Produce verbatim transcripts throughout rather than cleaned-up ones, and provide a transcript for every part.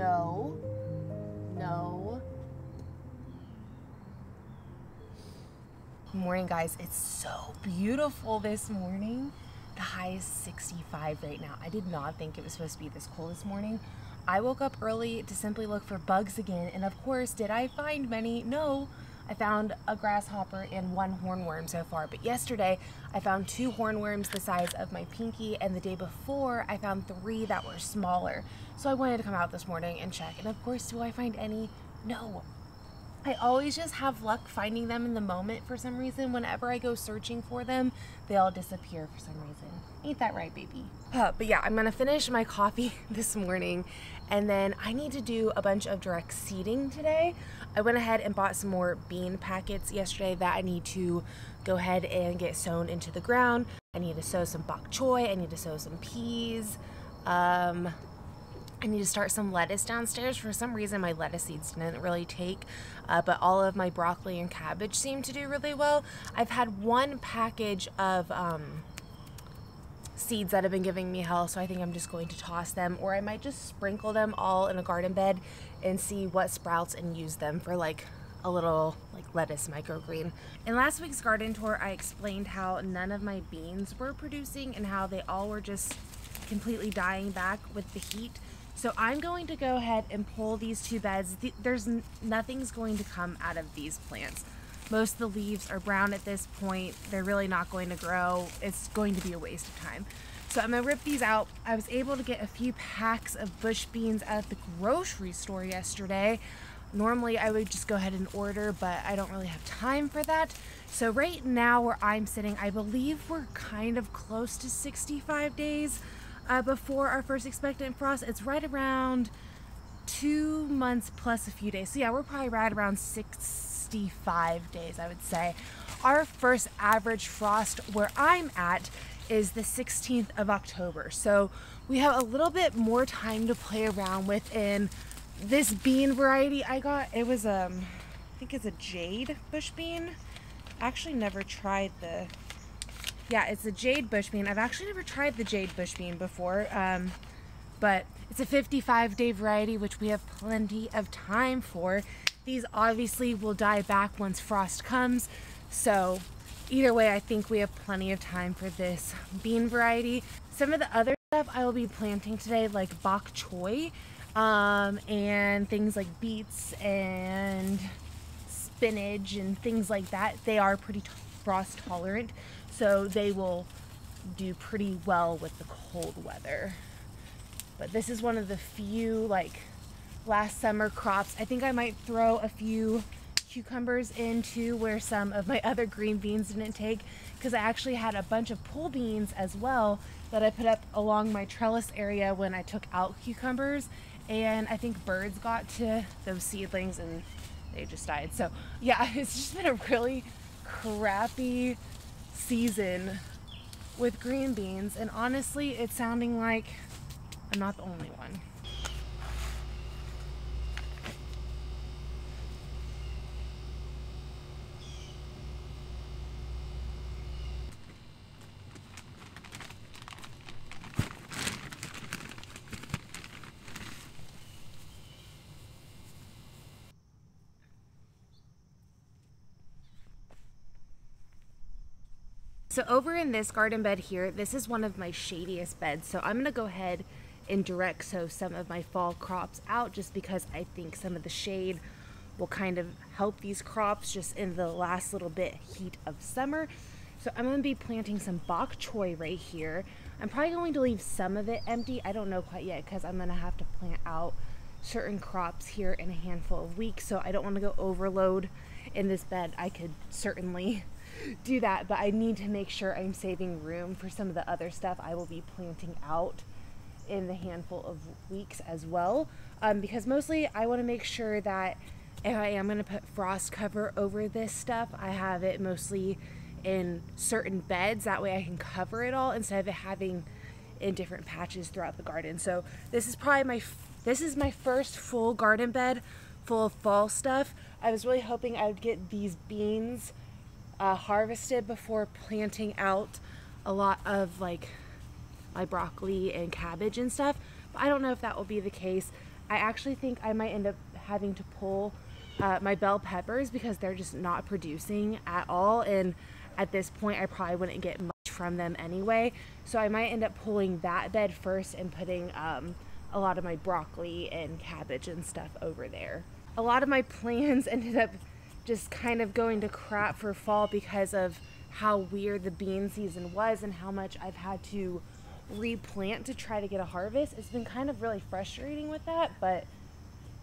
No. No. Morning, guys. It's so beautiful this morning. The high is sixty-five right now. I did not think it was supposed to be this cold this morning. I woke up early to simply look for bugs again, and of course, did I find many? No. I found a grasshopper and one hornworm so far, but yesterday I found two hornworms the size of my pinky, and the day before I found three that were smaller. So I wanted to come out this morning and check, and of course, do I find any? No. I always just have luck finding them in the moment for some reason. Whenever I go searching for them, they all disappear for some reason. Ain't that right, baby? Uh, but yeah, I'm gonna finish my coffee this morning, and then I need to do a bunch of direct seeding today. I went ahead and bought some more bean packets yesterday that I need to go ahead and get sown into the ground. I need to sow some bok choy, I need to sow some peas. Um, I need to start some lettuce downstairs. For some reason, my lettuce seeds didn't really take, uh, but all of my broccoli and cabbage seem to do really well. I've had one package of um, seeds that have been giving me hell, so I think I'm just going to toss them, or I might just sprinkle them all in a garden bed and see what sprouts and use them for like a little like lettuce microgreen. In last week's garden tour, I explained how none of my beans were producing and how they all were just completely dying back with the heat. So I'm going to go ahead and pull these two beds. There's nothing's going to come out of these plants. Most of the leaves are brown at this point. They're really not going to grow. It's going to be a waste of time. So I'm gonna rip these out. I was able to get a few packs of bush beans at the grocery store yesterday. Normally I would just go ahead and order, but I don't really have time for that. So right now where I'm sitting, I believe we're kind of close to sixty-five days. Uh, before our first expectant frost. It's right around two months plus a few days. So yeah, we're probably right around sixty-five days, I would say. Our first average frost where I'm at is the sixteenth of October. So we have a little bit more time to play around with in this bean variety I got. It was, um, I think it's a jade bush bean. I actually never tried the Yeah, it's a jade bush bean. I've actually never tried the jade bush bean before, um, but it's a fifty-five day variety, which we have plenty of time for. These obviously will die back once frost comes, so either way, I think we have plenty of time for this bean variety. Some of the other stuff I will be planting today, like bok choy, um, and things like beets and spinach and things like that. They are pretty frost tolerant, so they will do pretty well with the cold weather. But this is one of the few like last summer crops. I think I might throw a few cucumbers in too, where some of my other green beans didn't take, because I actually had a bunch of pole beans as well that I put up along my trellis area when I took out cucumbers, and I think birds got to those seedlings and they just died. So yeah, it's just been a really crappy season with green beans, and honestly it's sounding like I'm not the only one. So over in this garden bed here, this is one of my shadiest beds. So I'm gonna go ahead and direct sow some of my fall crops out, just because I think some of the shade will kind of help these crops just in the last little bit heat of summer. So I'm gonna be planting some bok choy right here. I'm probably going to leave some of it empty. I don't know quite yet, because I'm gonna have to plant out certain crops here in a handful of weeks. So I don't wanna go overload in this bed. I could certainly do that, but I need to make sure I'm saving room for some of the other stuff I will be planting out in the handful of weeks as well, um, because mostly I want to make sure that if I am going to put frost cover over this stuff, I have it mostly in certain beds. That way I can cover it all instead of it having in different patches throughout the garden. So this is probably my this is my first full garden bed full of fall stuff. I was really hoping I would get these beans Uh, harvested before planting out a lot of like my broccoli and cabbage and stuff, but I don't know if that will be the case. I actually think I might end up having to pull uh, my bell peppers because they're just not producing at all, and at this point I probably wouldn't get much from them anyway, so I might end up pulling that bed first and putting um, a lot of my broccoli and cabbage and stuff over there. A lot of my plans ended up just kind of going to crap for fall because of how weird the bean season was and how much I've had to replant to try to get a harvest. It's been kind of really frustrating with that, but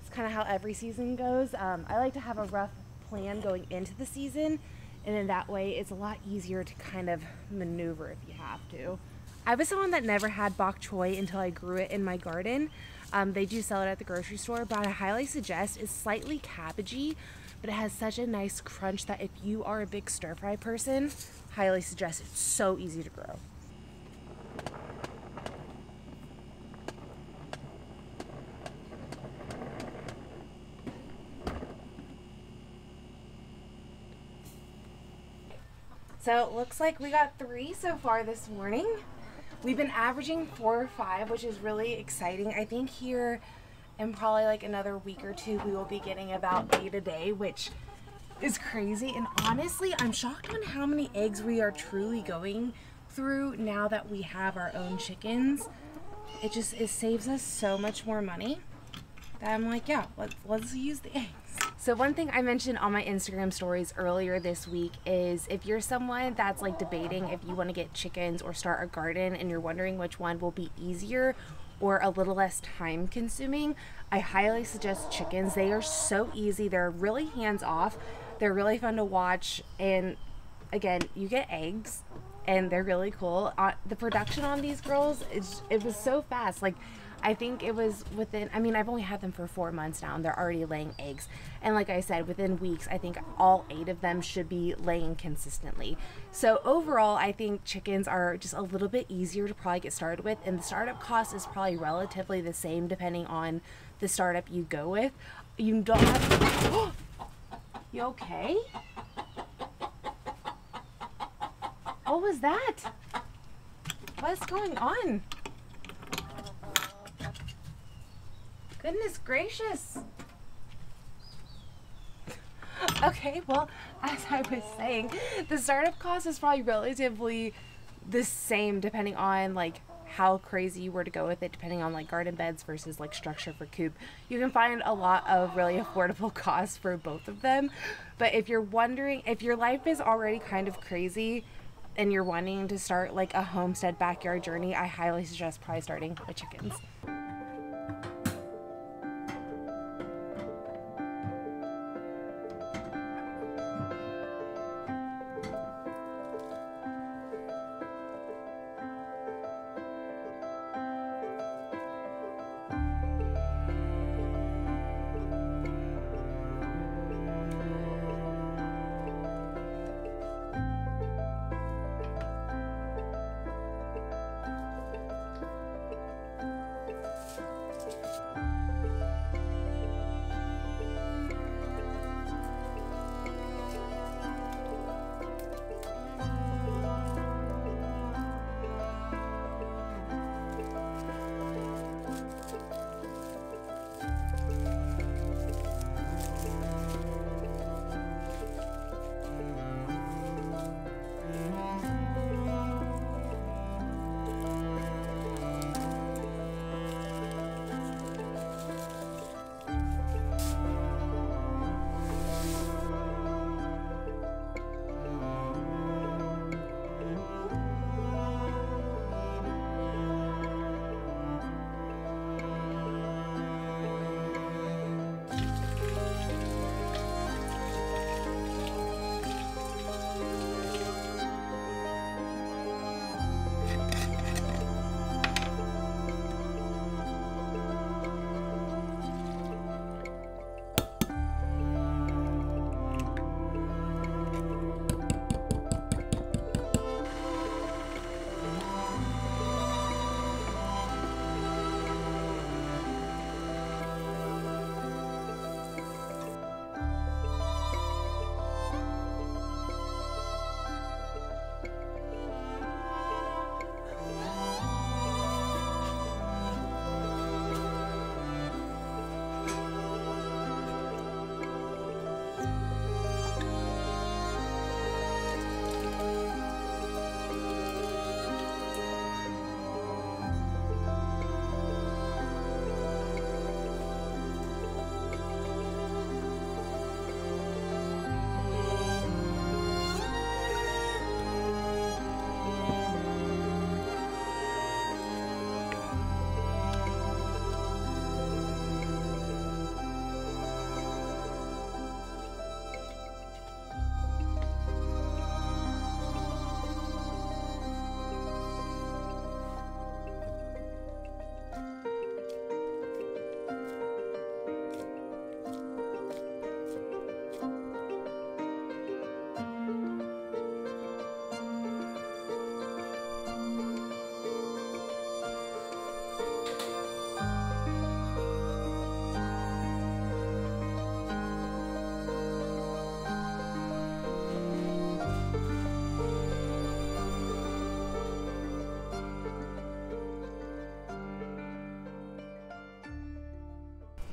it's kind of how every season goes. Um, I like to have a rough plan going into the season, and then that way it's a lot easier to kind of maneuver if you have to. I was someone that never had bok choy until I grew it in my garden. Um, they do sell it at the grocery store, but I highly suggest it's slightly cabbagey, but it has such a nice crunch that if you are a big stir fry person, highly suggest it. It's so easy to grow. So it looks like we got three so far this morning. We've been averaging four or five, which is really exciting. I think here in probably like another week or two, we will be getting about eight a day, which is crazy. And honestly, I'm shocked on how many eggs we are truly going through now that we have our own chickens. It just, it saves us so much more money that I'm like, yeah, let's, let's use the eggs. So one thing I mentioned on my Instagram stories earlier this week is if you're someone that's like debating if you want to get chickens or start a garden and you're wondering which one will be easier or a little less time consuming, I highly suggest chickens. They are so easy. They're really hands off. They're really fun to watch. And again, you get eggs and they're really cool. Uh, the production on these girls, it's, it was so fast. Like, I think it was within, I mean, I've only had them for four months now and they're already laying eggs. And like I said, within weeks, I think all eight of them should be laying consistently. So overall, I think chickens are just a little bit easier to probably get started with. And the startup cost is probably relatively the same depending on the startup you go with. You don't have to, oh, you okay? What was that? What's going on? Goodness gracious. Okay, well, as I was saying, the startup cost is probably relatively the same depending on like how crazy you were to go with it, depending on like garden beds versus like structure for coop. You can find a lot of really affordable costs for both of them. But if you're wondering, if your life is already kind of crazy and you're wanting to start like a homestead backyard journey, I highly suggest probably starting with chickens.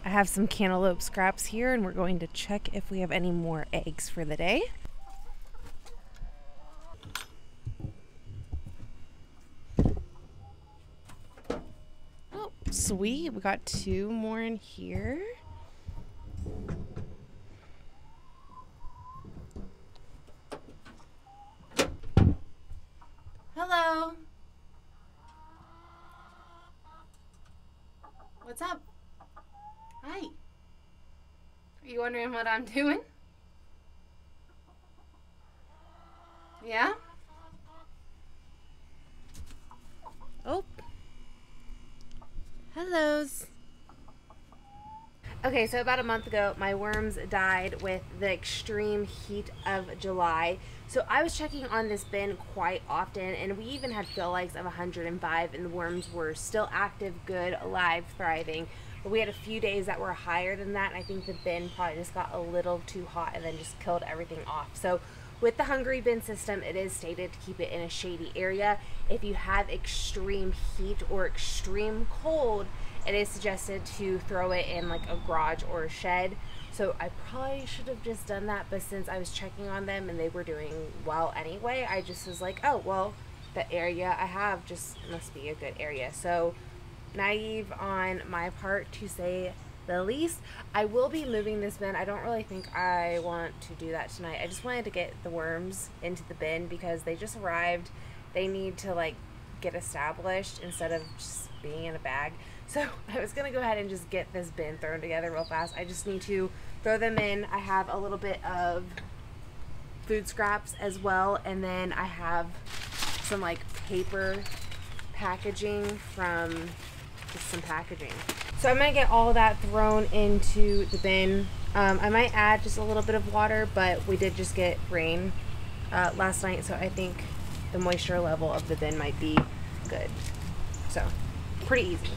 I have some cantaloupe scraps here, and we're going to check if we have any more eggs for the day. Oh, sweet. We got two more in here. Hello. What's up? Hi. Are you wondering what I'm doing? Yeah? Oh. Hellos. Okay, so about a month ago, my worms died with the extreme heat of July. So I was checking on this bin quite often, and we even had feel likes of one hundred and five, and the worms were still active, good, alive, thriving. But we had a few days that were higher than that, and I think the bin probably just got a little too hot and then just killed everything off. So with the hungry bin system, it is stated to keep it in a shady area. If you have extreme heat or extreme cold, it is suggested to throw it in like a garage or a shed. So I probably should have just done that, but since I was checking on them and they were doing well anyway, I just was like, oh, well, the area I have just must be a good area. So naive on my part, to say the least. I will be moving this bin. I don't really think I want to do that tonight. I just wanted to get the worms into the bin because they just arrived. They need to like get established instead of just being in a bag. So I was gonna go ahead and just get this bin thrown together real fast. I just need to throw them in. I have a little bit of food scraps as well, and then I have some like paper packaging from just some packaging. So I'm gonna get all that thrown into the bin. Um, I might add just a little bit of water, but we did just get rain uh, last night, so I think the moisture level of the bin might be good. So pretty easy.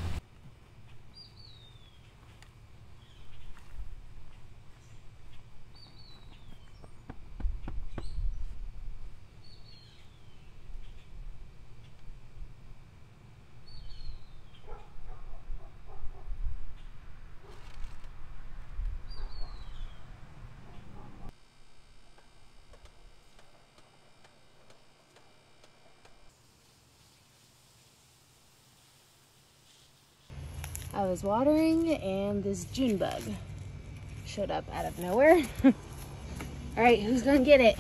I was watering and this June bug showed up out of nowhere. All right, who's gonna get it?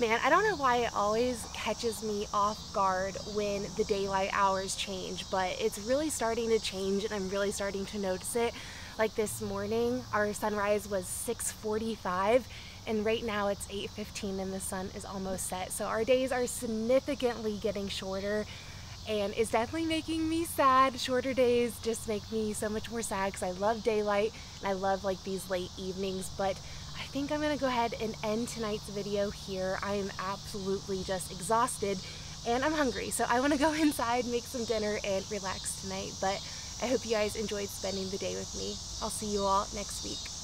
Man, I don't know why it always catches me off guard when the daylight hours change, but it's really starting to change and I'm really starting to notice it. Like this morning, our sunrise was six forty-five and right now it's eight fifteen and the sun is almost set. So our days are significantly getting shorter and it's definitely making me sad. Shorter days just make me so much more sad because I love daylight and I love like these late evenings, but I think I'm gonna go ahead and end tonight's video here. I am absolutely just exhausted and I'm hungry. So I wanna go inside, make some dinner and relax tonight. But I hope you guys enjoyed spending the day with me. I'll see you all next week.